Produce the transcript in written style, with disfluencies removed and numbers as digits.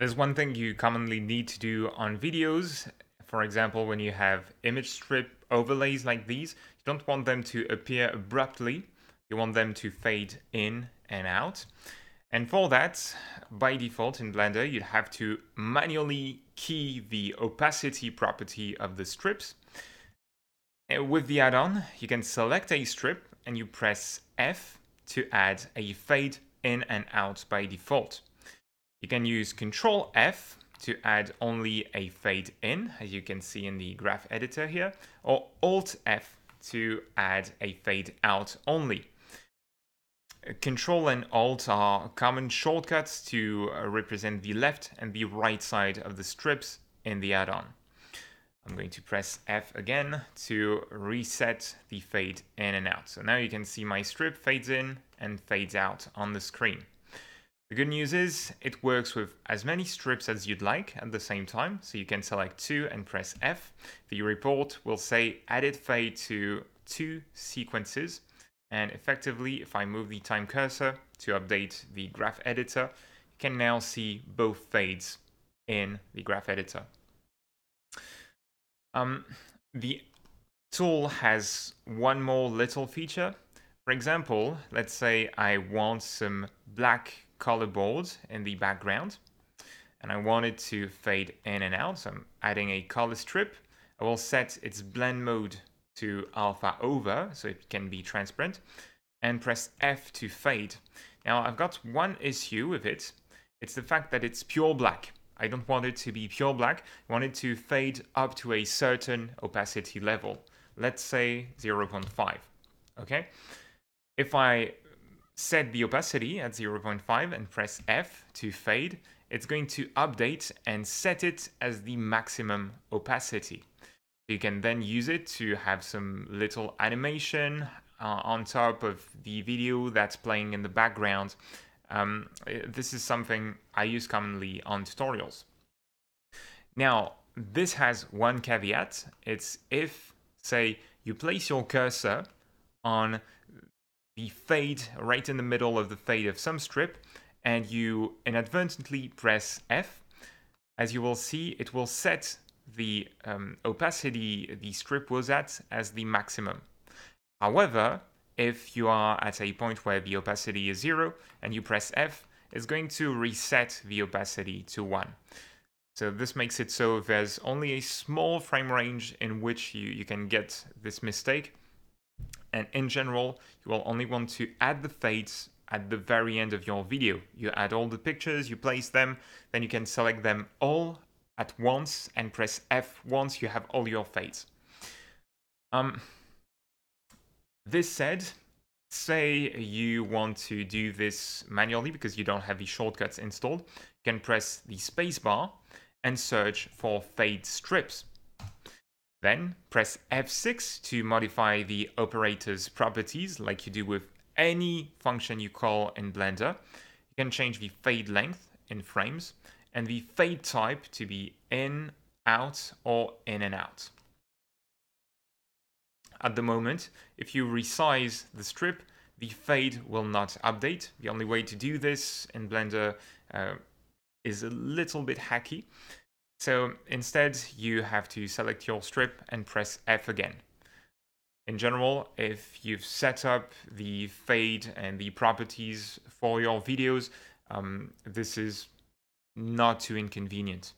There's one thing you commonly need to do on videos. For example, when you have image strip overlays like these, you don't want them to appear abruptly. You want them to fade in and out. And for that, by default in Blender, you'd have to manually key the opacity property of the strips. With the add-on, you can select a strip and you press F to add a fade in and out by default. You can use Ctrl F to add only a fade in, as you can see in the graph editor here, or Alt F to add a fade out only. Control and Alt are common shortcuts to represent the left and the right side of the strips in the add-on. I'm going to press F again to reset the fade in and out. So now you can see my strip fades in and fades out on the screen. The good news is it works with as many strips as you'd like at the same time, so you can select 2 and press F. The report will say added fade to 2 sequences, and effectively if I move the time cursor to update the graph editor, you can now see both fades in the graph editor. The tool has one more little feature. For example, let's say I want some black color board in the background and I want it to fade in and out, so I'm adding a color strip. I will set its blend mode to alpha over so it can be transparent and press F to fade. Now I've got one issue with it. It's the fact that it's pure black. I don't want it to be pure black. I want it to fade up to a certain opacity level. Let's say 0.5, okay? If I set the opacity at 0.5 and press F to fade, it's going to update and set it as the maximum opacity. You can then use it to have some little animation on top of the video that's playing in the background. This is something I use commonly on tutorials. Now, this has one caveat. It's if, say, you place your cursor on the fade right in the middle of the fade of some strip and you inadvertently press F, as you will see, it will set the opacity the strip was at as the maximum. However, if you are at a point where the opacity is 0 and you press F, it's going to reset the opacity to 1. So this makes it so there's only a small frame range in which you can get this mistake. And in general, you will only want to add the fades at the very end of your video. You add all the pictures, you place them, then you can select them all at once and press F once you have all your fades. This said, say you want to do this manually because you don't have the shortcuts installed, you can press the spacebar and search for fade strips. Then press F6 to modify the operator's properties like you do with any function you call in Blender. You can change the fade length in frames and the fade type to be in, out, or in and out. At the moment, if you resize the strip, the fade will not update. The only way to do this in Blender is a little bit hacky. So instead, you have to select your strip and press F again. In general, if you've set up the fade and the properties for your videos, this is not too inconvenient.